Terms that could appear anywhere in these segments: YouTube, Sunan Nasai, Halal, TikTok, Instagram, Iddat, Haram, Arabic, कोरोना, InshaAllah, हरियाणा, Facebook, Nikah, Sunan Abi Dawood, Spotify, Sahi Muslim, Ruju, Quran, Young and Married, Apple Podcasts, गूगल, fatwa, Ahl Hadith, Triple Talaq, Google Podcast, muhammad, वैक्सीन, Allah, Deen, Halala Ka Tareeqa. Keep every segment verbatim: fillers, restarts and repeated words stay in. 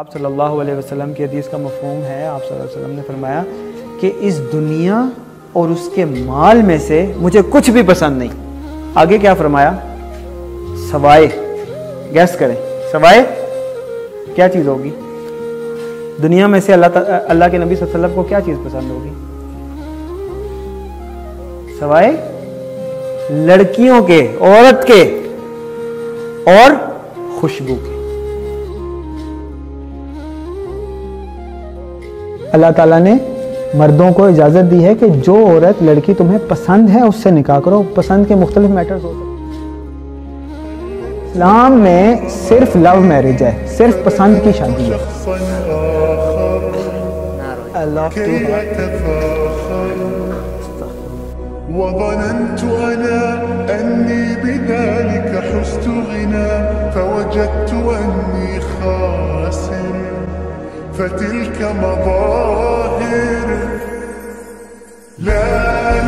आप सल्लल्लाहु अलैहि वसल्लम की हदीस का मफ़हूम है, आप सल्लल्लाहु अलैहि वसल्लम ने फरमाया कि इस दुनिया और उसके माल में से मुझे कुछ भी पसंद नहीं। आगे क्या फरमाया? सवाए, गैस करें, सवाए क्या चीज़ होगी? दुनिया में से अल्लाह अल्लाह के नबी सल्लल्लाहु अलैहि वसल्लम को क्या चीज़ पसंद होगी? सवाए लड़कियों के, औरत के और खुशबू के। अल्लाह ताला ने मर्दों को इजाज़त दी है कि जो औरत लड़की तुम्हें पसंद है उससे निकाह करो। पसंद के मुख्तलिफ मैटर्स होते हैं। इस्लाम में सिर्फ लव मैरिज है, सिर्फ पसंद की शादी है। فتلك مظاهر لا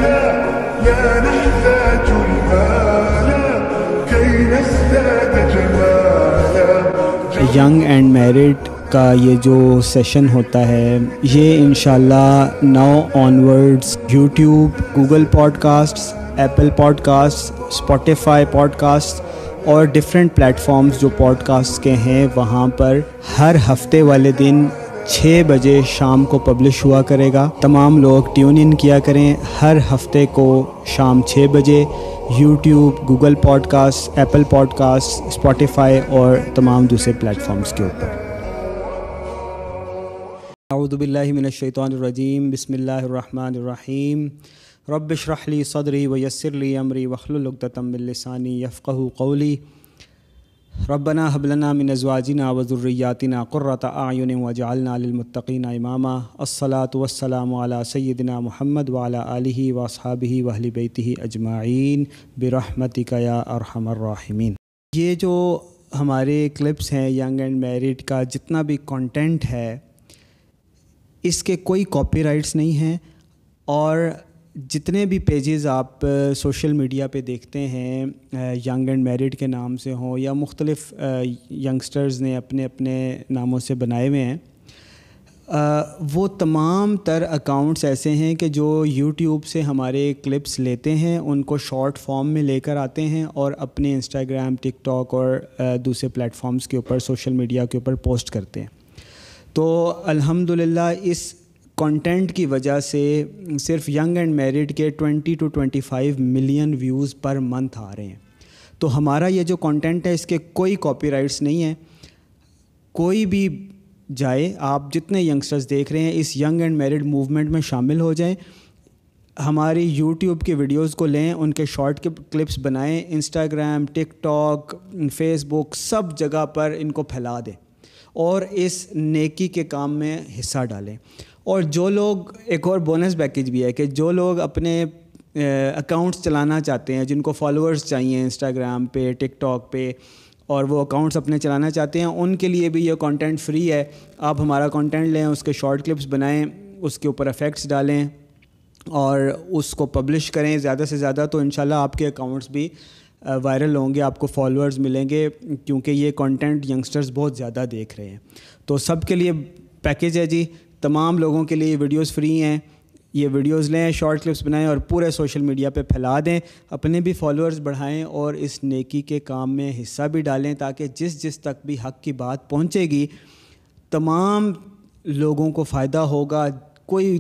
لا لا نحتاج المال كي نزداد جمالا। यंग एंड मैरिड का ये जो सेशन होता है ये इंशाल्लाह now onwards YouTube, गूगल podcast, Apple podcast, Spotify podcast और डिफरेंट प्लेटफॉर्म्स जो पॉडकास्ट के हैं वहाँ पर हर हफ्ते वाले दिन छः बजे शाम को पब्लिश हुआ करेगा। तमाम लोग ट्यून इन किया करें हर हफ्ते को शाम छः बजे YouTube, गूगल podcast, Apple podcast, Spotify और तमाम दूसरे प्लेटफॉर्म्स के ऊपर। औज़ु बिल्लाहि मिनश शैतानिर रजीम, बिस्मिल्लाहिर रहमानिर रहीम। रब्ब इश्रह ली सदरी व यस्सिर ली अमरी वहलुल उक़्दतम मिन लिसानी यफ़क़हू क़ौली। रब्बना हब लना मिन अज़वाजिना व ज़ुर्रिय्यातिना क़ुर्रता अयुन वजअलना लिल मुत्तक़ीना इमामा। अस्सलातु वस्सलामु अला सय्यिदिना मुहम्मद व अला आलिही व अस्हाबिही व अहलि बैतिही अजमाइन बिरहमतिका या अरहमर राहिमीन। ये जो हमारे क्लिप्स हैं यंग एंड मैरिड का, जितना भी कंटेंट है इसके कोई कॉपीराइट्स नहीं हैं और जितने भी पेजेस आप सोशल मीडिया पे देखते हैं यंग एंड मैरिड के नाम से हों या मुख्तलिफ़ यंगस्टर्स ने अपने अपने नामों से बनाए हुए हैं, आ, वो तमाम तर अकाउंट्स ऐसे हैं कि जो यूट्यूब से हमारे क्लिप्स लेते हैं, उनको शॉर्ट फॉर्म में लेकर आते हैं और अपने इंस्टाग्राम, टिकटॉक और आ, दूसरे प्लेटफॉर्म्स के ऊपर, सोशल मीडिया के ऊपर पोस्ट करते हैं। तो अल्हम्दुलिल्लाह इस कंटेंट की वजह से सिर्फ यंग एंड मैरिड के बीस टू पच्चीस मिलियन व्यूज़ पर मंथ आ रहे हैं। तो हमारा ये जो कंटेंट है इसके कोई कॉपीराइट्स नहीं है। कोई भी जाए, आप जितने यंगस्टर्स देख रहे हैं इस यंग एंड मैरिड मूवमेंट में शामिल हो जाएं, हमारी यूट्यूब के वीडियोस को लें, उनके शॉर्ट के क्लिप्स बनाएं, इंस्टाग्राम, टिकटॉक, फेसबुक सब जगह पर इनको फैला दें और इस नेकी के काम में हिस्सा डालें। और जो लोग, एक और बोनस पैकेज भी है कि जो लोग अपने अकाउंट्स चलाना चाहते हैं, जिनको फॉलोअर्स चाहिए इंस्टाग्राम पे, टिकटॉक पे, और वो अकाउंट्स अपने चलाना चाहते हैं, उनके लिए भी ये कंटेंट फ्री है। आप हमारा कंटेंट लें, उसके शॉर्ट क्लिप्स बनाएं, उसके ऊपर इफ़ेक्ट्स डालें और उसको पब्लिश करें ज़्यादा से ज़्यादा, तो इंशाल्लाह आपके अकाउंट्स भी वायरल होंगे, आपको फॉलोअर्स मिलेंगे, क्योंकि ये कंटेंट यंगस्टर्स बहुत ज़्यादा देख रहे हैं। तो सब के लिए पैकेज है जी, तमाम लोगों के लिए ये वीडियोस फ्री हैं। ये वीडियोस लें, शॉर्ट क्लिप्स बनाएं और पूरे सोशल मीडिया पे फैला दें, अपने भी फॉलोअर्स बढ़ाएं और इस नेकी के काम में हिस्सा भी डालें, ताकि जिस जिस तक भी हक़ की बात पहुंचेगी तमाम लोगों को फ़ायदा होगा। कोई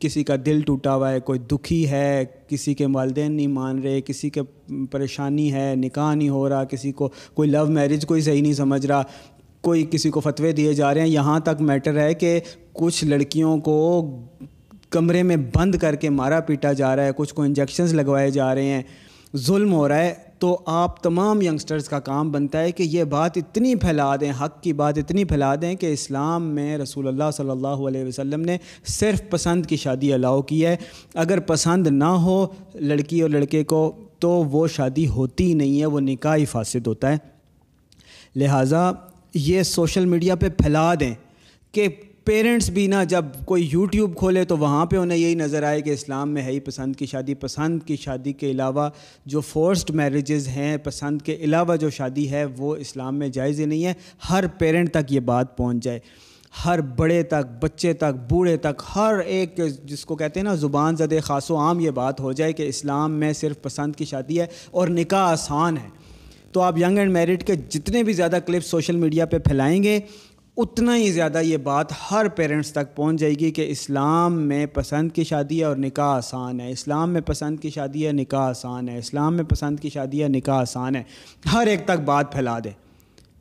किसी का दिल टूटा हुआ है, कोई दुखी है, किसी के वालिदैन नहीं मान रहे, किसी के परेशानी है, निकाह नहीं हो रहा, किसी को कोई लव मैरिज कोई सही नहीं समझ रहा, कोई किसी को फतवे दिए जा रहे हैं। यहाँ तक मैटर है कि कुछ लड़कियों को कमरे में बंद करके मारा पीटा जा रहा है, कुछ को इंजेक्शंस लगवाए जा रहे हैं, जुल्म हो रहा है। तो आप तमाम यंगस्टर्स का काम बनता है कि ये बात इतनी फैला दें, हक़ की बात इतनी फैला दें कि इस्लाम में रसूलुल्लाह सल्लल्लाहु अलैहि वसल्लम ने सिर्फ़ पसंद की शादी अलाउ की है। अगर पसंद ना हो लड़की और लड़के को तो वो शादी होती ही नहीं है, वो निकाह ही फासिद होता है। लिहाजा ये सोशल मीडिया पे फैला दें कि पेरेंट्स भी ना जब कोई यूट्यूब खोले तो वहाँ पे उन्हें यही नज़र आए कि इस्लाम में है ही पसंद की शादी। पसंद की शादी के अलावा जो फोर्स्ड मैरिजेज़ हैं, पसंद के अलावा जो शादी है वो इस्लाम में जायज़ ही नहीं है। हर पेरेंट तक ये बात पहुँच जाए, हर बड़े तक, बच्चे तक, बूढ़े तक, हर एक जिसको कहते हैं ना ज़ुबान ज़दे ख़ासो आम ये बात हो जाए कि इस्लाम में सिर्फ पसंद की शादी है और निकाह आसान है। तो आप यंग एंड मैरिड के जितने भी ज़्यादा क्लिप्स सोशल मीडिया पे फैलाएंगे उतना ही ज़्यादा ये बात हर पेरेंट्स तक पहुंच जाएगी कि इस्लाम में पसंद की शादी है और निकाह आसान है, इस्लाम में पसंद की शादी है, निकाह आसान है, इस्लाम में पसंद की शादी है, निकाह आसान है। हर एक तक बात फैला दे,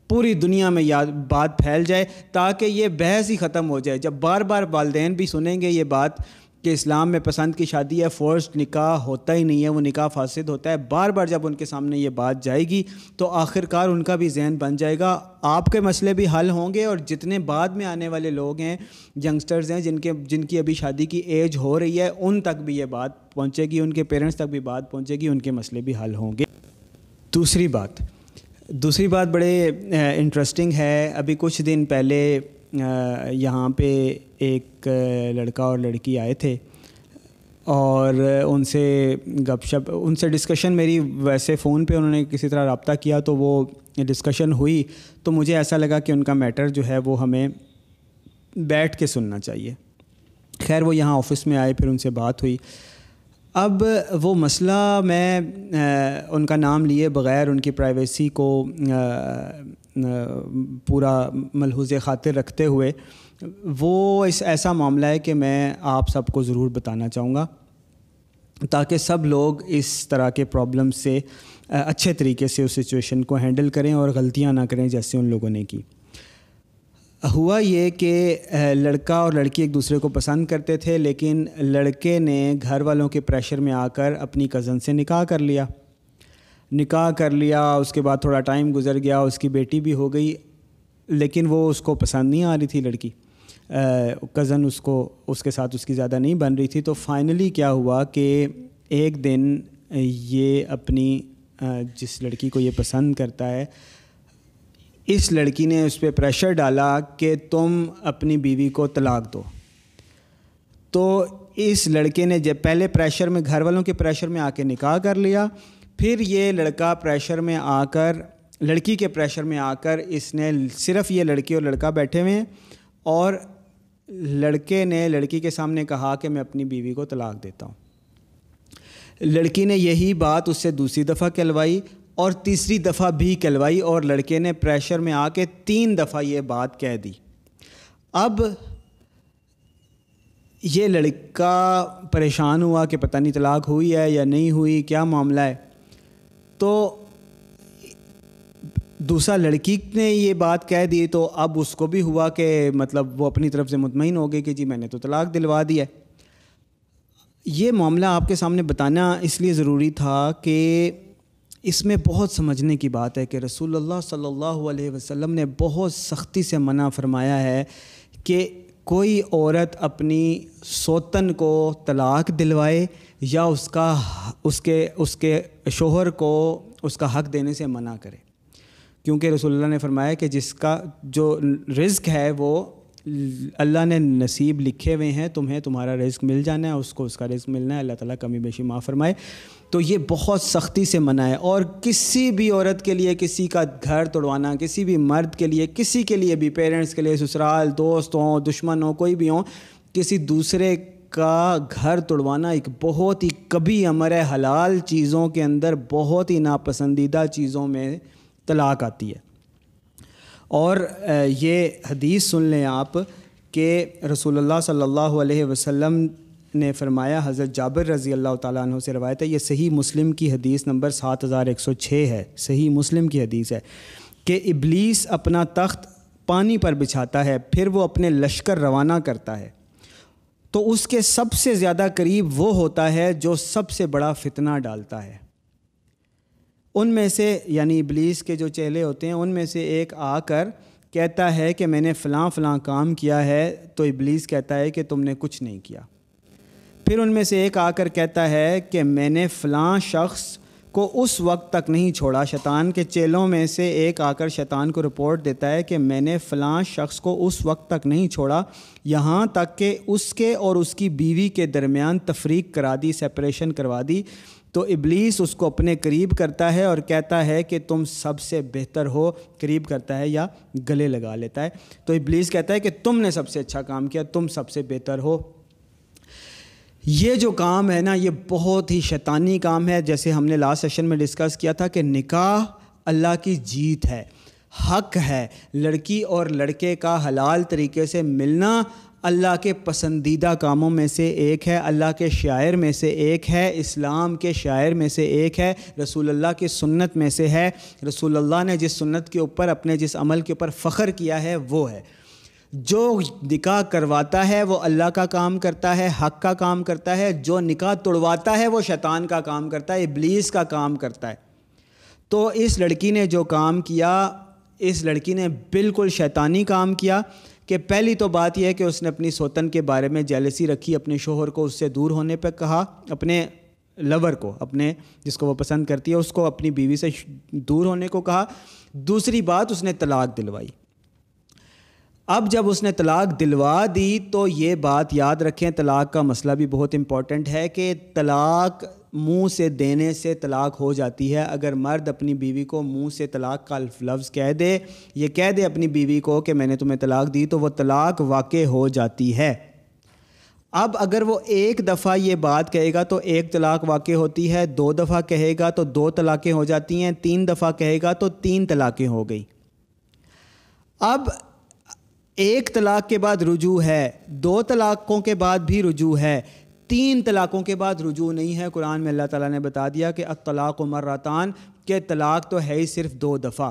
पूरी दुनिया में याद बात फैल जाए ताकि ये बहस ही ख़त्म हो जाए। जब बार बार वालदैन भी सुनेंगे ये बात कि इस्लाम में पसंद की शादी है, फोर्स्ड निकाह होता ही नहीं है, वो निकाह फासिद होता है, बार बार जब उनके सामने ये बात जाएगी तो आखिरकार उनका भी जहन बन जाएगा, आपके मसले भी हल होंगे। और जितने बाद में आने वाले लोग हैं, यंगस्टर्स हैं, जिनके जिनकी अभी शादी की एज हो रही है, उन तक भी ये बात पहुँचेगी, उनके पेरेंट्स तक भी बात पहुँचेगी, उनके मसले भी हल होंगे। दूसरी बात दूसरी बात बड़े इंटरेस्टिंग है। अभी कुछ दिन पहले यहाँ पे एक लड़का और लड़की आए थे और उनसे गपशप उनसे डिस्कशन मेरी वैसे फ़ोन पे उन्होंने किसी तरह रब्ता किया तो वो डिस्कशन हुई, तो मुझे ऐसा लगा कि उनका मैटर जो है वो हमें बैठ के सुनना चाहिए। खैर वो यहाँ ऑफिस में आए, फिर उनसे बात हुई। अब वो मसला मैं आ, उनका नाम लिए बग़ैर, उनकी प्राइवेसी को आ, आ, पूरा मलहूज़ ख़ातिर रखते हुए, वो इस ऐसा मामला है कि मैं आप सबको ज़रूर बताना चाहूँगा ताकि सब लोग इस तरह के प्रॉब्लम से आ, अच्छे तरीके से उस सिचुएशन को हैंडल करें और गलतियाँ ना करें जैसे उन लोगों ने की। हुआ ये कि लड़का और लड़की एक दूसरे को पसंद करते थे, लेकिन लड़के ने घर वालों के प्रेशर में आकर अपनी कज़न से निकाह कर लिया निकाह कर लिया उसके बाद थोड़ा टाइम गुजर गया, उसकी बेटी भी हो गई, लेकिन वो उसको पसंद नहीं आ रही थी लड़की, कज़न उसको उसके साथ उसकी ज़्यादा नहीं बन रही थी। तो फाइनली क्या हुआ कि एक दिन ये अपनी जिस लड़की को ये पसंद करता है, इस लड़की ने उस पर प्रेशर डाला कि तुम अपनी बीवी को तलाक दो। तो इस लड़के ने जब पहले प्रेशर में, घर वालों के प्रेशर में आके निकाह कर लिया, फिर ये लड़का प्रेशर में आकर, लड़की के प्रेशर में आकर, इसने सिर्फ ये लड़की और लड़का बैठे हुए हैं और लड़के ने लड़की के सामने कहा कि मैं अपनी बीवी को तलाक देता हूँ। लड़की ने यही बात उससे दूसरी दफ़ा कहलवाई और तीसरी दफ़ा भी कहलवाई और लड़के ने प्रेशर में आके तीन दफ़ा ये बात कह दी। अब ये लड़का परेशान हुआ कि पता नहीं तलाक हुई है या नहीं हुई, क्या मामला है। तो दूसरा लड़की ने ये बात कह दी तो अब उसको भी हुआ कि मतलब वो अपनी तरफ से मुतमईन हो गई कि जी मैंने तो तलाक दिलवा दिया। ये मामला आपके सामने बताना इसलिए ज़रूरी था कि इसमें बहुत समझने की बात है कि रसूलुल्लाह सल्लल्लाहु अलैहि वसल्लम ने बहुत सख्ती से मना फरमाया है कि कोई औरत अपनी सोतन को तलाक दिलवाए या उसका उसके उसके शोहर को उसका हक़ देने से मना करे, क्योंकि रसूलुल्लाह ने फरमाया कि जिसका जो रिज़्क है वो अल्लाह ने नसीब लिखे हुए हैं, तुम्हें तुम्हारा रिज़्क मिल जाना है, उसको उसका रिज़्क मिलना है। अल्लाह ताला कमी बेशी माफ़ फरमाए। तो ये बहुत सख्ती से मना है और किसी भी औरत के लिए किसी का घर तोड़वाना, किसी भी मर्द के लिए, किसी के लिए भी, पेरेंट्स के लिए, ससुराल, दोस्त हों, दुश्मन हों, कोई भी हों, किसी दूसरे का घर तोड़वाना एक बहुत ही कभी अमर है। हलाल चीज़ों के अंदर बहुत ही नापसंदीदा चीज़ों में तलाक आती है। और ये हदीस सुन लें आप कि रसूलुल्लाह सल्लल्लाहु अलैहि वसल्लम ने फरमाया, हज़रत जाबिर रज़ी अल्लाह ताला अन्हु से रवायत है, ये सही मुस्लिम की हदीस नंबर सात हज़ार एक सौ छः है, सही मुस्लिम की हदीस है कि इब्लीस अपना तख्त पानी पर बिछाता है, फिर वो अपने लश्कर रवाना करता है, तो उसके सबसे ज़्यादा करीब वो होता है जो सबसे बड़ा फितना डालता है। उनमें से यानी इब्लीस के जो चेले होते हैं उनमें से एक आकर कहता है कि मैंने फ़लाँ फ़लाँ काम किया है, तो इब्लीस कहता है कि तुमने कुछ नहीं किया। फिर उनमें से एक आकर कहता है कि मैंने फ़लाँ शख्स को उस वक्त तक नहीं छोड़ा। शैतान के चेलों में से एक आकर शैतान को रिपोर्ट देता है कि मैंने फ़लाँ शख्स को उस वक्त तक नहीं छोड़ा यहाँ तक कि उसके और उसकी बीवी के दरमियान तफरीक करा दी, सेपरेशन करवा दी। तो इब्लीस उसको अपने करीब करता है और कहता है कि तुम सबसे बेहतर हो, करीब करता है या गले लगा लेता है। तो इब्लीस कहता है कि तुमने सबसे अच्छा काम किया, तुम सबसे बेहतर हो। ये जो काम है ना, ये बहुत ही शैतानी काम है। जैसे हमने लास्ट सेशन में डिस्कस किया था कि निकाह अल्लाह की जीत है, हक है, लड़की और लड़के का हलाल तरीके से मिलना अल्लाह के पसंदीदा कामों में से एक है, अल्लाह के शायर में से एक है, इस्लाम के शायर में से एक है, रसूलुल्लाह की सुन्नत में से है। रसूलुल्लाह ने जिस सुन्नत के ऊपर, अपने जिस अमल के ऊपर फ़ख्र किया है वो है। जो निकाह करवाता है वो अल्लाह का काम करता है, हक का काम करता है। जो निकाह तोड़वाता है वो शैतान का काम करता है, इब्लीस का काम करता है। तो इस लड़की ने जो काम किया, इस लड़की ने बिल्कुल शैतानी काम किया। कि पहली तो बात यह है कि उसने अपनी सौतन के बारे में जेलसी रखी, अपने शोहर को उससे दूर होने पर कहा, अपने लवर को, अपने जिसको वो पसंद करती है उसको अपनी बीवी से दूर होने को कहा। दूसरी बात, उसने तलाक दिलवाई। अब जब उसने तलाक दिलवा दी तो ये बात याद रखें, तलाक का मसला भी बहुत इम्पॉर्टेंट है कि तलाक मुंह से देने से तलाक हो जाती है। अगर मर्द अपनी बीवी को मुंह से तलाक का लफ्ज़ कह दे, ये कह दे अपनी बीवी को कि मैंने तुम्हें तलाक दी, तो वो तलाक वाक़ई हो जाती है। अब अगर वो एक दफ़ा ये बात कहेगा तो एक तलाक वाक़ई होती है, दो दफ़ा कहेगा तो दो तलाक़ें हो जाती हैं, तीन दफ़ा कहेगा तो तीन तलाक़ें हो गई। अब एक तलाक के बाद रुजू है, दो तलाक़ों के बाद भी रुजू है, तीन तलाक़ों के बाद रुजू नहीं है। कुरान में अल्लाह ताला ने बता दिया कि अत्तलाक़ मर्रतान, के तलाक तो है ही सिर्फ दो दफ़ा।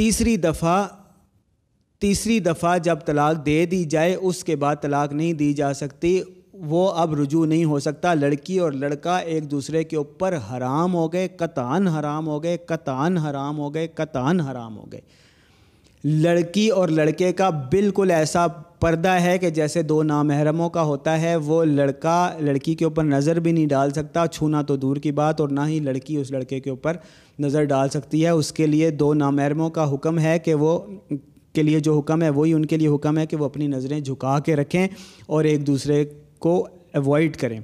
तीसरी दफ़ा तीसरी दफ़ा जब तलाक दे दी जाए उसके बाद तलाक नहीं दी जा सकती, वो अब रुजू नहीं हो सकता। लड़की और लड़का एक दूसरे के ऊपर हराम हो गए, कतान हराम हो गए, कतान हराम हो गए, कतान हराम हो गए। लड़की और लड़के का बिल्कुल ऐसा पर्दा है कि जैसे दो नामहरमों का होता है। वो लड़का लड़की के ऊपर नज़र भी नहीं डाल सकता, छूना तो दूर की बात, और ना ही लड़की उस लड़के के ऊपर नज़र डाल सकती है। उसके लिए दो नामहरमों का हुक्म है कि वो के लिए जो हुक्म है वही उनके लिए हुक्म है कि वो अपनी नज़रें झुका के रखें और एक दूसरे को अवॉइड करें।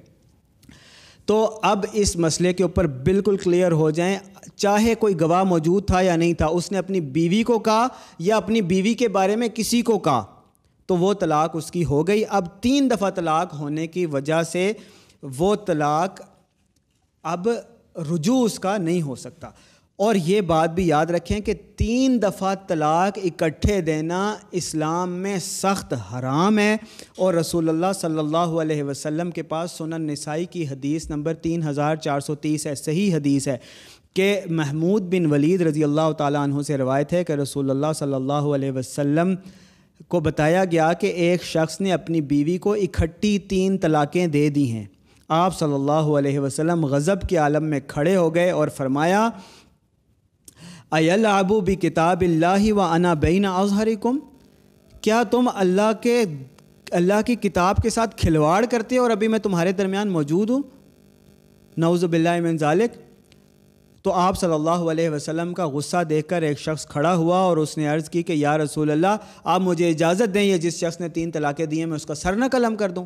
तो अब इस मसले के ऊपर बिल्कुल क्लियर हो जाएं, चाहे कोई गवाह मौजूद था या नहीं था। उसने अपनी बीवी को कहा या अपनी बीवी के बारे में किसी को कहा तो वो तलाक उसकी हो गई। अब तीन दफ़ा तलाक होने की वजह से वो तलाक, अब रुजू उसका नहीं हो सकता। और ये बात भी याद रखें कि तीन दफ़ा तलाक इकट्ठे देना इस्लाम में सख्त हराम है। और रसूलुल्लाह सल्लल्लाहु अलैहि वसल्लम के पास सुनन नसाई की हदीस नंबर तीन हज़ार चार सौ तीस है, सही हदीस है, कि महमूद बिन वलीद रज़ी अल्लाह ताला अन्हु से रवायत है कि रसूलुल्लाह सल्लल्लाहु अलैहि वसल्लम को बताया गया कि एक शख्स ने अपनी बीवी को इकट्ठी तीन तलाक़ें दे दी हैं। आप सल्लल्लाहु अलैहि वसल्लम गज़ब के आलम में खड़े हो गए और फरमाया, अयलअबू बि किताबिल्लाहि व अना बैना अज़हरिकुम, क्या तुम अल्लाह के अल्लाह की किताब के साथ खिलवाड़ करते हो और अभी मैं तुम्हारे दरमियान मौजूद हूँ? नऊज़ु बिल्लाहि मिन ज़ालिक। तो आप सल्लल्लाहु अलैहि वसल्लम का गुस्सा देखकर एक शख्स खड़ा हुआ और उसने अर्ज़ की कि या रसूल अल्लाह, आप मुझे इजाज़त दें, ये जिस शख्स ने तीन तलाक़ें दी हैं मैं उसका सर न कलम कर दूं।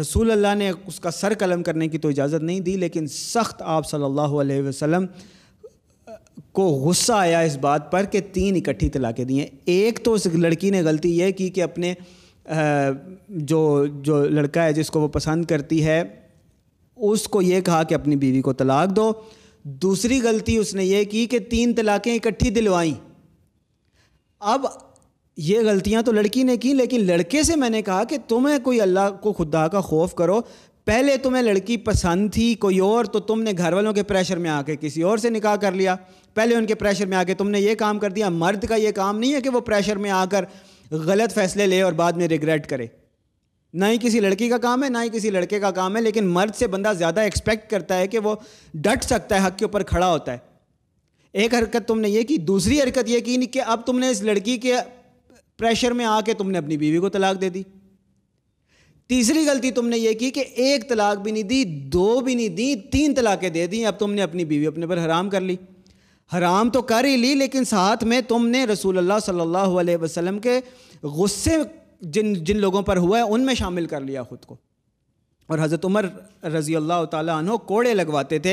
रसूल अल्लाह ने उसका सर कलम करने की तो इजाज़त नहीं दी, लेकिन सख्त आप सल्लल्लाहु अलैहि वसल्लम को गुस्सा आया इस बात पर कि तीन इकट्ठी तलाक़ें दी हैं। एक तो उस लड़की ने गलती यह की कि अपने जो जो लड़का है जिसको वो पसंद करती है उसको ये कहा कि अपनी बीवी को तलाक दो। दूसरी गलती उसने ये की कि तीन तलाक़ें इकट्ठी दिलवाई। अब ये गलतियां तो लड़की ने की, लेकिन लड़के से मैंने कहा कि तुम्हें कोई अल्लाह को खुदा का खौफ करो। पहले तुम्हें लड़की पसंद थी कोई और, तो तुमने घर वालों के प्रेशर में आके किसी और से निकाह कर लिया, पहले उनके प्रेशर में आके तुमने ये काम कर दिया। मर्द का ये काम नहीं है कि वो प्रेशर में आकर गलत फ़ैसले ले और बाद में रिग्रेट करे। ना ही किसी लड़की का काम है, ना ही किसी लड़के का काम है, लेकिन मर्द से बंदा ज़्यादा एक्सपेक्ट करता है कि वो डट सकता है, हक के ऊपर खड़ा होता है। एक हरकत तुमने ये की, दूसरी हरकत ये की कि अब तुमने इस लड़की के प्रेशर में आके तुमने अपनी बीवी को तलाक दे दी। तीसरी गलती तुमने ये की कि एक तलाक भी नहीं दी, दो भी नहीं दी, तीन तलाकें दे दी। अब तुमने अपनी बीवी अपने पर हराम कर ली। हराम तो कर ही ली, लेकिन साथ में तुमने रसूलुल्लाह सल्लल्लाहु अलैहि वसल्लम के गुस्से जिन जिन लोगों पर हुआ है उनमें शामिल कर लिया ख़ुद को। और हज़रत उमर रज़ी अल्लाह ताला अन्हो कोड़े लगवाते थे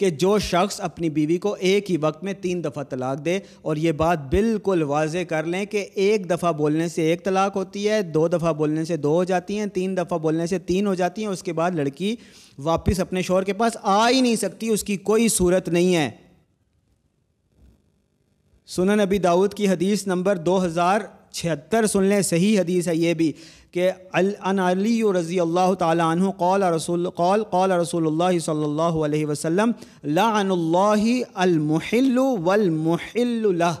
कि जो शख्स अपनी बीवी को एक ही वक्त में तीन दफ़ा तलाक दे। और ये बात बिल्कुल वाजे कर लें कि एक दफ़ा बोलने से एक तलाक होती है, दो दफ़ा बोलने से दो हो जाती हैं, तीन दफ़ा बोलने से तीन हो जाती हैं। उसके बाद लड़की वापस अपने शौहर के पास आ ही नहीं सकती, उसकी कोई सूरत नहीं है। सुनन अबी दाऊद की हदीस नंबर दो हज़ार छिहत्तर सुन लें, सही हदीस है ये भी कि अन अली रज़ी अल्लाह ताला अन्हु क़ाल रसूल क़ाल क़ाल रसूलुल्लाह सल्लल्लाहु अलैहि वसल्लम लाअनुल्लाहि अल मुहिल्लु वल मुहिल्लु लह।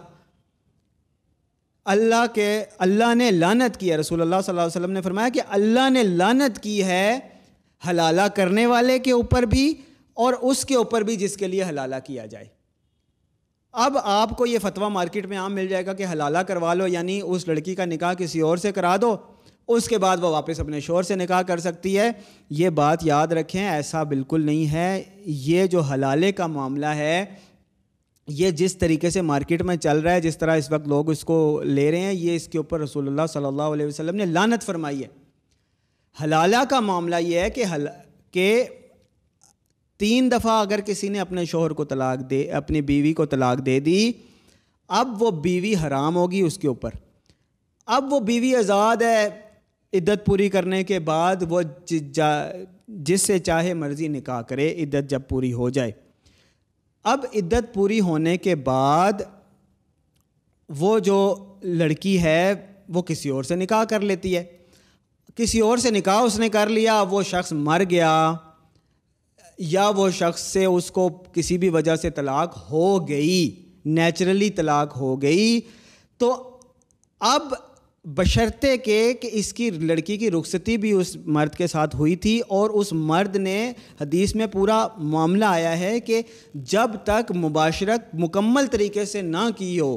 अल्लाह के अल्लाह ने लानत की है, रसूलुल्लाह सल्लल्लाहु अलैहि वसल्लम ने फरमाया कि अल्लाह ने लानत की है हलाला करने वाले के ऊपर भी और उसके ऊपर भी जिसके लिए हलाला किया जाए। अब आपको ये फतवा मार्केट में आम मिल जाएगा कि हलाला करवा लो, यानी उस लड़की का निकाह किसी और से करा दो, उसके बाद वह वापस अपने शौहर से निकाह कर सकती है। ये बात याद रखें, ऐसा बिल्कुल नहीं है। ये जो हलाले का मामला है, ये जिस तरीके से मार्केट में चल रहा है, जिस तरह इस वक्त लोग इसको ले रहे हैं, ये इसके ऊपर रसूलुल्लाह सल्लल्लाहु अलैहि वसल्लम ने लानत फरमाई है। हलाला का मामला ये है कि हल के तीन दफ़ा अगर किसी ने अपने शौहर को तलाक दे अपनी बीवी को तलाक दे दी, अब वो बीवी हराम होगी उसके ऊपर। अब वो बीवी आज़ाद है, इद्दत पूरी करने के बाद वो जिससे चाहे मर्ज़ी निकाह करे, इद्दत जब पूरी हो जाए। अब इद्दत पूरी होने के बाद वो जो लड़की है वो किसी और से निकाह कर लेती है। किसी और से निकाह उसने कर लिया, वो शख्स मर गया या वो शख्स से उसको किसी भी वजह से तलाक हो गई, नेचुरली तलाक हो गई, तो अब बशर्ते के कि इसकी लड़की की रुखसती भी उस मर्द के साथ हुई थी। और उस मर्द ने, हदीस में पूरा मामला आया है कि जब तक मुबाशरत मुकम्मल तरीके से ना की हो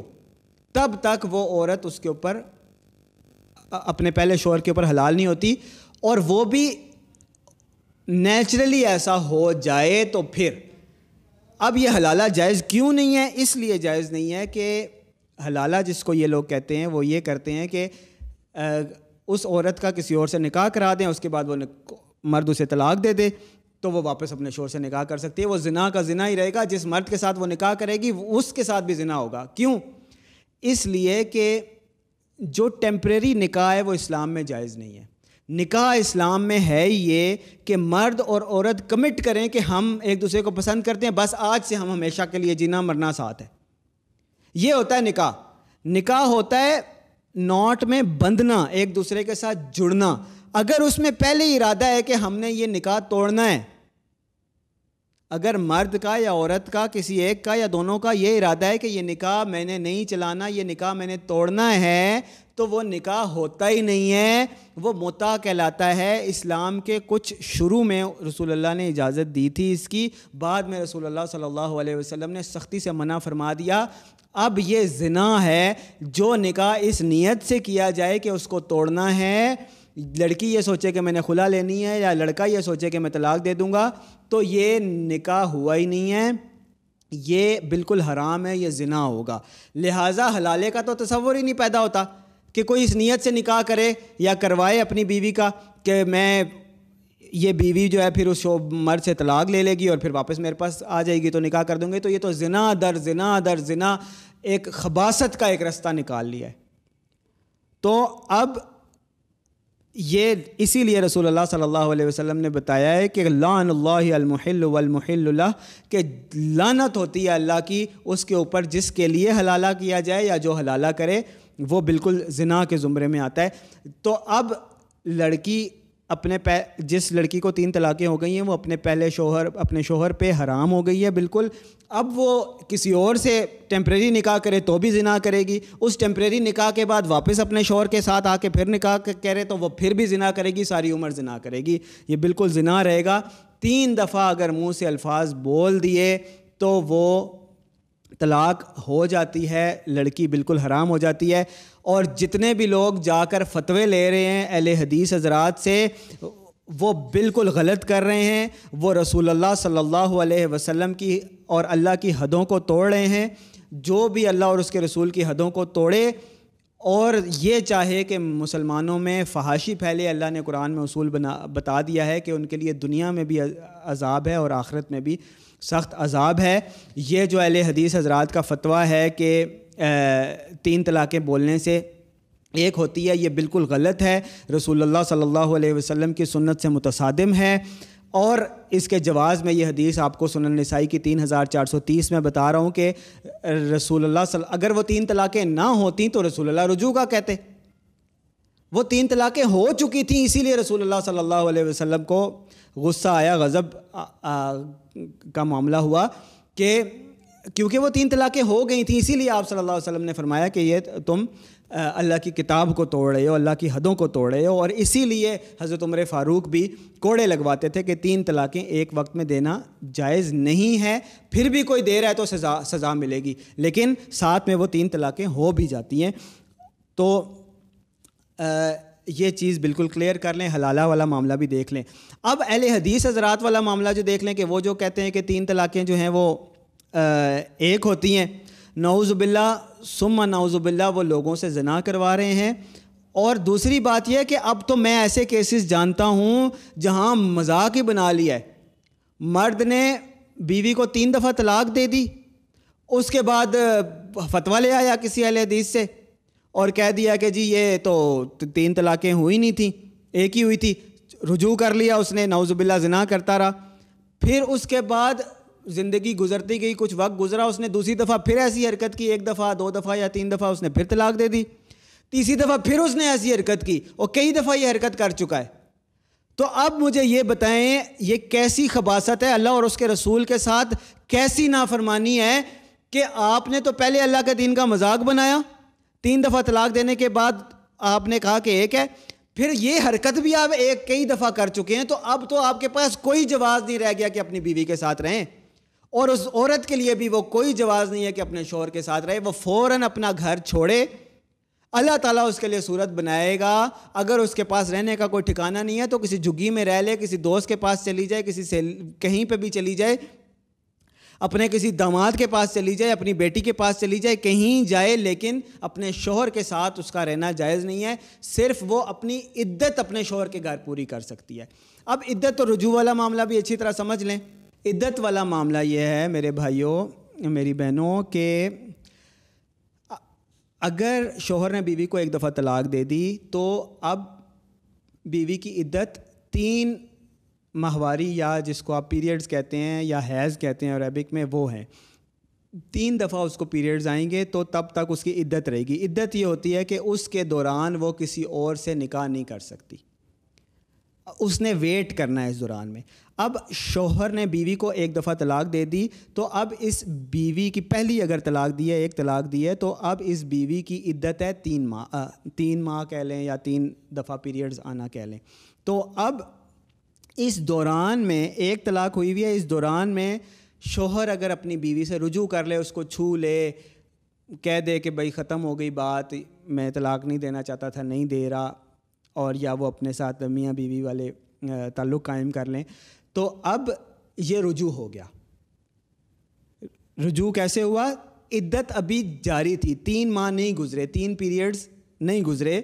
तब तक वो औरत उसके ऊपर, अपने पहले शौहर के ऊपर हलाल नहीं होती। और वो भी नेचुरली ऐसा हो जाए तो फिर अब ये हलाला जायज़ क्यों नहीं है? इसलिए जायज़ नहीं है कि हलाला जिसको ये लोग कहते हैं वो ये करते हैं कि उस औरत का किसी और से निकाह करा दें, उसके बाद वो मर्द उसे तलाक दे दे तो वो वापस अपने शौहर से निकाह कर सकती है। वो जिना का जिना ही रहेगा, जिस मर्द के साथ वो निकाह करेगी उसके साथ भी जिना होगा। क्यों? इसलिए कि जो टेम्परेरी निकाह है वो इस्लाम में जायज़ नहीं है। निकाह इस्लाम में है ये कि मर्द और औरत कमिट करें कि हम एक दूसरे को पसंद करते हैं, बस आज से हम हमेशा के लिए जीना मरना साथ है। ये होता है निकाह। निकाह होता है नॉट में बंधना, एक दूसरे के साथ जुड़ना। अगर उसमें पहले इरादा है कि हमने ये निकाह तोड़ना है, अगर मर्द का या औरत का किसी एक का या दोनों का ये इरादा है कि ये निकाह मैंने नहीं चलाना, ये निकाह मैंने तोड़ना है, तो वो निकाह होता ही नहीं है, वो मुता कहलाता है। इस्लाम के कुछ शुरू में रसूलुल्लाह ने इजाज़त दी थी इसकी, बाद में रसूलुल्लाह सल्लल्लाहु अलैहि वसल्लम ने सख्ती से मना फरमा दिया। अब ये ज़िना है जो निकाह इस नीयत से किया जाए कि उसको तोड़ना है, लड़की ये सोचे कि मैंने खुला लेनी है या लड़का ये सोचे कि मैं तलाक दे दूँगा, तो ये निकाह हुआ ही नहीं है, ये बिल्कुल हराम है, ये ज़िना होगा। लिहाजा हलाले का तो तसव्वुर ही नहीं पैदा होता कि कोई इस नीयत से निकाह करे या करवाए अपनी बीवी का कि मैं ये बीवी जो है फिर उस मर्द से तलाक ले लेगी और फिर वापस मेरे पास आ जाएगी तो निकाह कर दूंगी। तो ये तो ज़िना दर ज़िना दर ज़िना, एक खबासत का एक रास्ता निकाल लिया है। तो अब ये इसीलिए रसूलुल्लाह सल्लल्लाहु अलैहि वसल्लम ने बताया है कि लानल्लाहि अल मुहिल्लु वल मुहिल्लु लह, कि लानत होती है अल्लाह की उसके ऊपर जिसके लिए हलाला किया जाए या जो हलाला करे, वो बिल्कुल ज़िना के ज़ुमरे में आता है। तो अब लड़की अपने पह जिस लड़की को तीन तलाक़ें हो गई हैं वो अपने पहले शोहर अपने शोहर पे हराम हो गई है बिल्कुल। अब वो किसी और से टेम्प्रेरी निकाह करे तो भी ज़िना करेगी, उस टेम्प्रेरी निकाह के बाद वापस अपने शोहर के साथ आके फिर निकाह करे तो वो फिर भी ज़िना करेगी, सारी उम्र ज़िना करेगी। ये बिल्कुल ज़िना रहेगा। तीन दफ़ा अगर मुँह से अल्फाज बोल दिए तो वो तलाक हो जाती है, लड़की बिल्कुल हराम हो जाती है। और जितने भी लोग जाकर फतवे ले रहे हैं अहले हदीस हजरात से, वो बिल्कुल गलत कर रहे हैं। वो रसूलुल्लाह सल्लल्लाहु अलैहि वसल्लम की और अल्लाह की हदों को तोड़ रहे हैं। जो भी अल्लाह और उसके रसूल की हदों को तोड़े और ये चाहे कि मुसलमानों में फहाशी फैले, अल्लाह ने कुरान में उसूल बना बता दिया है कि उनके लिए दुनिया में भी अजाब है और आखिरत में भी सख्त अजाब है। ये जो अहले हदीस हजरात का फतवा है कि तीन तलाक़ें बोलने से एक होती है, ये बिल्कुल गलत है, रसूलुल्लाह सल्लल्लाहु अलैहि वसल्लम की सुन्नत से मुतसादिम है। और इसके जवाज़ में ये हदीस आपको सुनन नसाई की तीन हज़ार चार सौ तीस में बता रहा हूँ कि रसूलुल्लाह सल अगर वो तीन तलाक़ें ना होती तो रसूलुल्लाह रुजू का कहते। वो तीन तलाक़ें हो चुकी थी, इसीलिए रसूलुल्लाह सल्लल्लाहु अलैहि वसल्लम को गुस्सा आया, गज़ब का मामला हुआ कि क्योंकि वो तीन तलाक़ें हो गई थी, इसीलिए आप सल्लल्लाहु अलैहि वसल्लम ने फरमाया कि ये तुम अल्लाह की किताब को तोड़ रहे हो, अल्लाह की हदों को तोड़ रहे हो। और इसीलिए हज़रत उमर फ़ारूक भी कोड़े लगवाते थे कि तीन तलाक़ें एक वक्त में देना जायज़ नहीं है, फिर भी कोई दे रहा है तो सज़ा सज़ा मिलेगी, लेकिन साथ में वो तीन तलाक़ें हो भी जाती हैं। तो आ, ये चीज़ बिल्कुल क्लियर कर लें, हलाला वाला मामला भी देख लें। अब अहले हदीस हजरात वाला मामला जो देख लें कि वो जो कहते हैं कि तीन तलाक़ें जो हैं वो आ, एक होती हैं, नाउज़ुबिल्ला सुम्मा नाउज़ुबिल्ला वो लोगों से जना करवा रहे हैं। और दूसरी बात यह कि अब तो मैं ऐसे केसेस जानता हूँ जहाँ मजाक ही बना लिया है, मर्द ने बीवी को तीन दफ़ा तलाक दे दी, उसके बाद फतवा ले आया किसी अहले हदीस से और कह दिया कि जी ये तो तीन तलाक़ें हुई नहीं थी, एक ही हुई थी, रुजू कर लिया उसने, नाउज़ुबिल्ला ज़िना करता रहा। फिर उसके बाद ज़िंदगी गुजरती गई, कुछ वक्त गुजरा, उसने दूसरी दफ़ा फिर ऐसी हरकत की, एक दफ़ा दो दफ़ा या तीन दफ़ा उसने फिर तलाक दे दी, तीसरी दफ़ा फिर उसने ऐसी हरकत की और कई दफ़ा ये हरकत कर चुका है। तो अब मुझे ये बताएं ये कैसी खबासत है, अल्लाह और उसके रसूल के साथ कैसी नाफरमानी है कि आपने तो पहले अल्लाह के दीन का मजाक बनाया, तीन दफ़ा तलाक देने के बाद आपने कहा कि एक है, फिर ये हरकत भी आप एक कई दफ़ा कर चुके हैं। तो अब तो आपके पास कोई जवाज़ नहीं रह गया कि अपनी बीवी के साथ रहें, और उस औरत के लिए भी वो कोई जवाज़ नहीं है कि अपने शौहर के साथ रहे। वो फ़ौरन अपना घर छोड़े, अल्लाह ताला उसके लिए सूरत बनाएगा। अगर उसके पास रहने का कोई ठिकाना नहीं है तो किसी झुग्गी में रह ले, किसी दोस्त के पास चली जाए, किसी से कहीं पे भी चली जाए, अपने किसी दामाद के पास चली जाए, अपनी बेटी के पास चली जाए, कहीं जाए, लेकिन अपने शौहर के साथ उसका रहना जायज़ नहीं है। सिर्फ वो अपनी इद्दत अपने शौहर के घर पूरी कर सकती है। अब इद्दत और रुजू वाला मामला भी अच्छी तरह समझ लें। इद्दत वाला मामला ये है मेरे भाइयों, मेरी बहनों, के अगर शोहर ने बीवी को एक दफ़ा तलाक दे दी तो अब बीवी की इद्दत तीन माहवारी या जिसको आप पीरियड्स कहते हैं या हैज़ कहते हैं अरबिक में, वो है। तीन दफ़ा उसको पीरियड्स आएंगे तो तब तक उसकी इद्दत रहेगी। इद्दत ये होती है कि उसके दौरान वो किसी और से निकाह नहीं कर सकती, उसने वेट करना है इस दौरान में। अब शोहर ने बीवी को एक दफ़ा तलाक दे दी तो अब इस बीवी की पहली अगर तलाक दी है, एक तलाक दी है, तो अब इस बीवी की इद्दत है तीन माह, तीन माह कह लें या तीन दफ़ा पीरियड्स आना कह लें। तो अब इस दौरान में एक तलाक हुई हुई है, इस दौरान में शोहर अगर अपनी बीवी से रुजू कर ले, उसको छू ले, कह दे कि भाई ख़त्म हो गई बात, मैं तलाक नहीं देना चाहता था, नहीं दे रहा, और या वो अपने साथ मियाँ बीवी वाले ताल्लुक़ कायम कर लें, तो अब ये रुजू हो गया। रुजू कैसे हुआ? इद्दत अभी जारी थी, तीन माह नहीं गुजरे, तीन पीरियड्स नहीं गुजरे,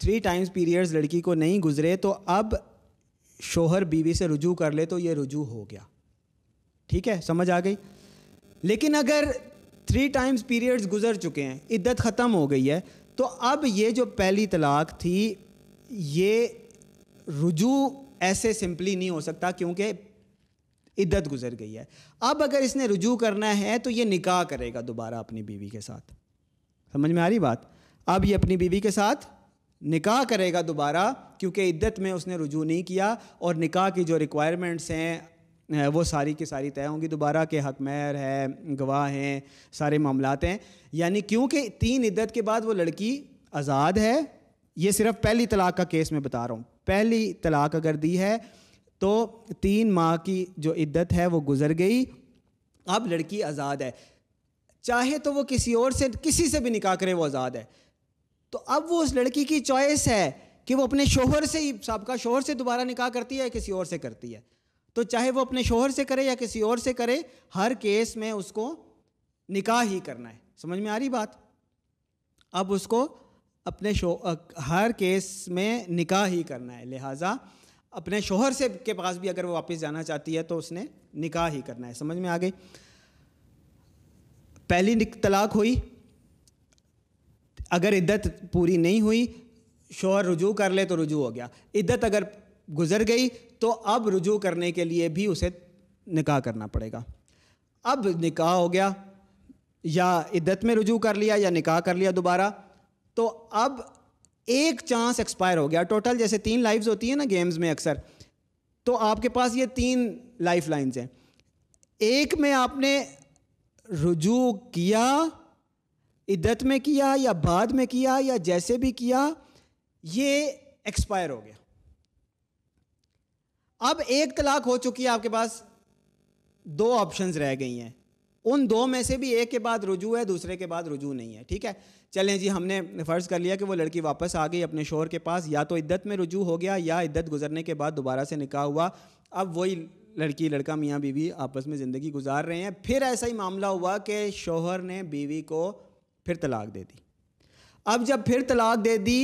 थ्री टाइम्स पीरियड्स लड़की को नहीं गुजरे, तो अब शोहर बीवी से रुजू कर ले तो ये रुजू हो गया। ठीक है, समझ आ गई। लेकिन अगर थ्री टाइम्स पीरियड्स गुजर चुके हैं, इद्दत ख़त्म हो गई है, तो अब ये जो पहली तलाक थी ये रुजू ऐसे सिंपली नहीं हो सकता क्योंकि इद्दत गुजर गई है। अब अगर इसने रुजू करना है तो ये निकाह करेगा दोबारा अपनी बीवी के साथ। समझ में आ रही बात? अब ये अपनी बीवी के साथ निकाह करेगा दोबारा क्योंकि इद्दत में उसने रुजू नहीं किया, और निकाह की जो रिक्वायरमेंट्स हैं वो सारी की सारी तय होंगी दोबारा के हक महर है, गवाह हैं, सारे मामलात हैं। यानी क्योंकि तीन इद्दत के बाद वो लड़की आज़ाद है। ये सिर्फ पहली तलाक का केस मैं बता रहा हूँ। पहली तलाक अगर दी है तो तीन माह की जो इद्दत है वो गुजर गई, अब लड़की आज़ाद है। चाहे तो वो किसी और से किसी से भी निकाह करे, वो आज़ाद है। तो अब वो उस लड़की की चॉइस है कि वो अपने शोहर से ही, सबका शोहर से दोबारा निकाह करती है या किसी और से करती है। तो चाहे वो अपने शोहर से करे या किसी और से करे, हर केस में उसको निकाह ही करना है। समझ में आ रही बात? अब उसको अपने हर केस में निकाह ही करना है। लिहाजा अपने शोहर से के पास भी अगर वो वापस जाना चाहती है तो उसने निकाह ही करना है। समझ में आ गई? पहली तलाक हुई, अगर इद्दत पूरी नहीं हुई, शोहर रुजू कर ले तो रुजू हो गया। इद्दत अगर गुजर गई तो अब रुजू करने के लिए भी उसे निकाह करना पड़ेगा। अब निकाह हो गया या इद्दत में रुजू कर लिया या निकाह कर लिया दोबारा, तो अब एक चांस एक्सपायर हो गया। टोटल जैसे तीन लाइफ्स होती हैं ना गेम्स में अक्सर, तो आपके पास ये तीन लाइफ लाइन्स हैं। एक में आपने रुजू किया, इद्दत में किया या बाद में किया या जैसे भी किया, ये एक्सपायर हो गया। अब एक तलाक हो चुकी है, आपके पास दो ऑप्शंस रह गई हैं। उन दो में से भी एक के बाद रुजू है, दूसरे के बाद रुजू नहीं है। ठीक है, चलें जी, हमने फ़र्ज़ कर लिया कि वो लड़की वापस आ गई अपने शोहर के पास, या तो इद्दत में रुजू हो गया या इद्दत गुजरने के बाद दोबारा से निकाह हुआ। अब वही लड़की लड़का मियाँ बीवी आपस में ज़िंदगी गुजार रहे हैं। फिर ऐसा ही मामला हुआ कि शोहर ने बीवी को फिर तलाक दे दी। अब जब फिर तलाक दे दी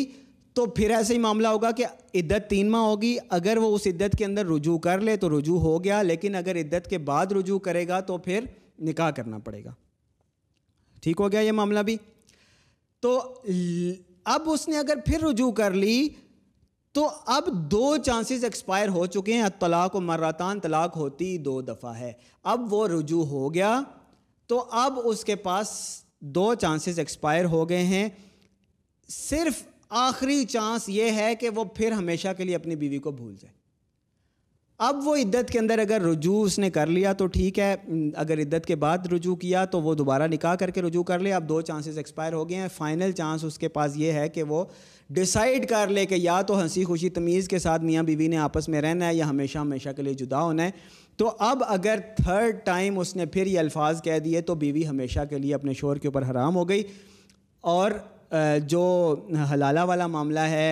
तो फिर ऐसे ही मामला होगा कि इद्दत तीन माह होगी। अगर वो उस इद्दत के अंदर रुजू कर ले तो रुजू हो गया, लेकिन अगर इद्दत के बाद रुजू करेगा तो फिर निकाह करना पड़ेगा। ठीक हो गया ये मामला भी? तो अब उसने अगर फिर रुजू कर ली तो अब दो चांसेस एक्सपायर हो चुके हैं। तलाक और मर्रातान, तलाक होती दो दफ़ा है। अब वो रुजू हो गया तो अब उसके पास दो चांसेस एक्सपायर हो गए हैं। सिर्फ आखिरी चांस ये है कि वो फिर हमेशा के लिए अपनी बीवी को भूल जाए। अब वो इद्दत के अंदर अगर रुजू उसने कर लिया तो ठीक है, अगर इद्दत के बाद रुजू किया तो वो दोबारा निकाह करके रुजू कर ले। अब दो चांसेस एक्सपायर हो गए हैं। फाइनल चांस उसके पास ये है कि वो डिसाइड कर ले कि या तो हंसी खुशी तमीज़ के साथ मियाँ बीवी ने आपस में रहना है या हमेशा हमेशा के लिए जुदा होना है। तो अब अगर थर्ड टाइम उसने फिर ये अल्फाज कह दिए तो बीवी हमेशा के लिए अपने शोहर के ऊपर हराम हो गई, और जो हलाला वाला मामला है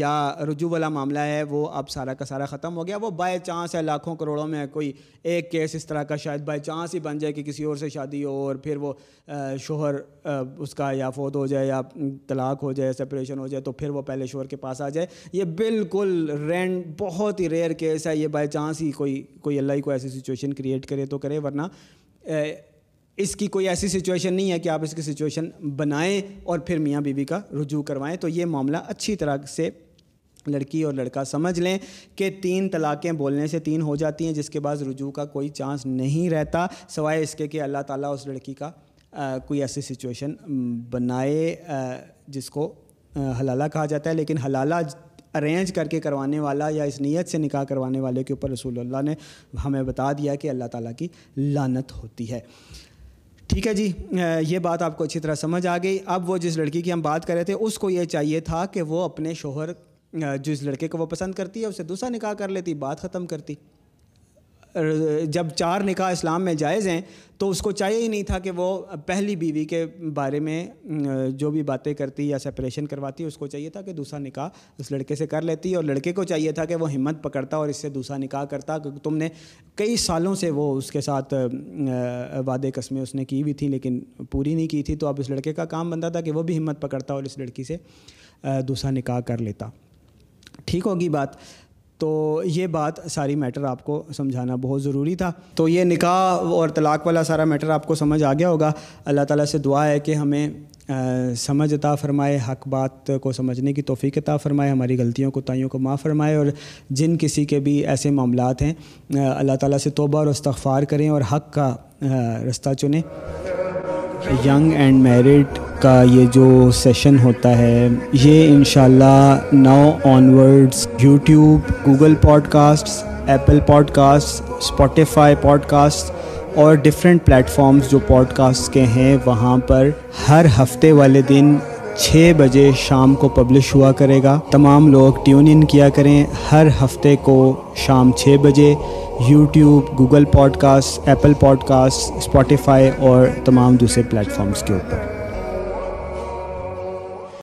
या रुजू वाला मामला है वो अब सारा का सारा ख़त्म हो गया। वो बाय चांस है, लाखों करोड़ों में कोई एक केस इस तरह का शायद बाय चांस ही बन जाए कि किसी और से शादी हो और फिर वो शोहर उसका या फौत हो जाए या तलाक हो जाए, सेपरेशन हो जाए, तो फिर वो पहले शोहर के पास आ जाए। ये बिल्कुल रेंट बहुत ही रेयर केस है। ये बाय चांस ही कोई कोई अल्लाह ही कोई ऐसी सिचुएशन क्रिएट करे तो करे, वरना इसकी कोई ऐसी सिचुएशन नहीं है कि आप इसकी सिचुएशन बनाएं और फिर मियाँ बीवी का रुजू करवाएं। तो ये मामला अच्छी तरह से लड़की और लड़का समझ लें कि तीन तलाक़ें बोलने से तीन हो जाती हैं, जिसके बाद रुजू का कोई चांस नहीं रहता, सवाए इसके कि अल्लाह ताला उस लड़की का आ, कोई ऐसी सिचुएशन बनाए आ, जिसको आ, हलाला कहा जाता है। लेकिन हलाला अरेंज करके करवाने वाला या इस नीयत से निकाह करवाने वाले के ऊपर रसूलुल्लाह ने हमें बता दिया कि अल्लाह ताला की लानत होती है। ठीक है जी, ये बात आपको अच्छी तरह समझ आ गई। अब वो जिस लड़की की हम बात कर रहे थे उसको ये चाहिए था कि वो अपने शोहर, जिस लड़के को वो पसंद करती है, उससे दूसरा निकाह कर लेती, बात ख़त्म करती। जब चार निकाह इस्लाम में जायज़ हैं तो उसको चाहिए ही नहीं था कि वो पहली बीवी के बारे में जो भी बातें करती या सेपरेशन करवाती, उसको चाहिए था कि दूसरा निकाह उस लड़के से कर लेती, और लड़के को चाहिए था कि वो हिम्मत पकड़ता और इससे दूसरा निकाह करता। तुमने कई सालों से वो उसके साथ वादे कस्में उसने की भी थी लेकिन पूरी नहीं की थी, तो अब इस लड़के का काम बनता था कि वो भी हिम्मत पकड़ता और इस लड़की से दूसरा निकाह कर लेता। ठीक होगी बात? तो ये बात सारी मैटर आपको समझाना बहुत ज़रूरी था। तो ये निकाह और तलाक़ वाला सारा मैटर आपको समझ आ गया होगा। अल्लाह ताला से दुआ है कि हमें आ, समझ अता फ़रमाए, हक़ बात को समझने की तौफ़ीक़ अता फ़रमाए, हमारी गलतियों को ताइयों को माफ़ फ़रमाए, और जिन किसी के भी ऐसे मामलात हैं अल्लाह ताला से तौबा और इस्तग़फ़ार करें और हक़ का रास्ता चुनें। यंग एंड मैरिड का ये जो सेशन होता है ये इंशाल्लाह now onwards YouTube, गूगल podcasts, Apple podcasts, Spotify podcasts और डिफरेंट प्लेटफॉर्म्स जो पॉडकास्ट्स के हैं वहाँ पर हर हफ्ते वाले दिन छः बजे शाम को पब्लिश हुआ करेगा। तमाम लोग ट्यून इन किया करें। हर हफ्ते को शाम छः बजे YouTube, गूगल podcast, Apple podcast, Spotify और तमाम दूसरे प्लेटफॉर्म्स के ऊपर।